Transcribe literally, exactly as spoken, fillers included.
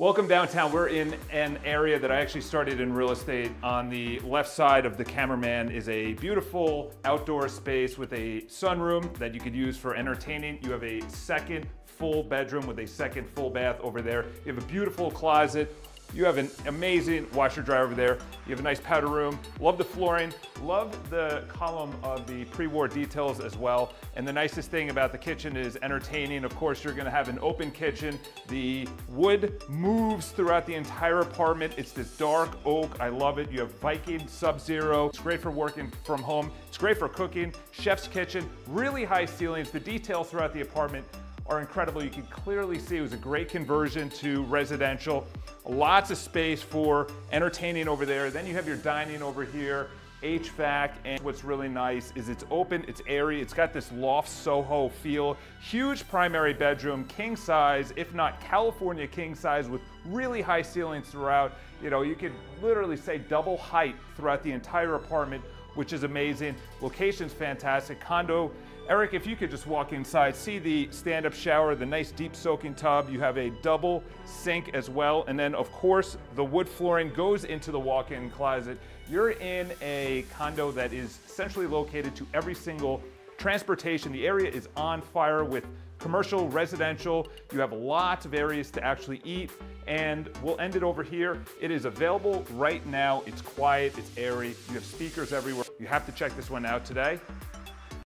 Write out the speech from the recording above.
Welcome downtown. We're in an area that I actually started in real estate. On the left side of the cameraman is a beautiful outdoor space with a sunroom that you could use for entertaining. You have a second full bedroom with a second full bath over there. You have a beautiful closet. You have an amazing washer dryer over there. You have a nice powder room. Love the flooring. Love the column of the pre-war details as well. And the nicest thing about the kitchen is entertaining. Of course, you're gonna have an open kitchen. The wood moves throughout the entire apartment. It's this dark oak. I love it. You have Viking Sub-Zero. It's great for working from home. It's great for cooking. Chef's kitchen, really high ceilings. The detail throughout the apartment are incredible. You can clearly see it was a great conversion to residential. Lots of space for entertaining over there. Then you have your dining over here, H V A C, and what's really nice is it's open, it's airy, it's got this loft Soho feel. Huge primary bedroom, king size, if not California king size, with really high ceilings throughout. You know, you could literally say double height throughout the entire apartment, which is amazing. Location's fantastic. Condo. Eric, if you could just walk inside, see the stand-up shower, the nice deep soaking tub. You have a double sink as well. And then of course, the wood flooring goes into the walk-in closet. You're in a condo that is centrally located to every single transportation. The area is on fire with commercial, residential. You have lots of areas to actually eat. And we'll end it over here. It is available right now. It's quiet, it's airy. You have speakers everywhere. You have to check this one out today.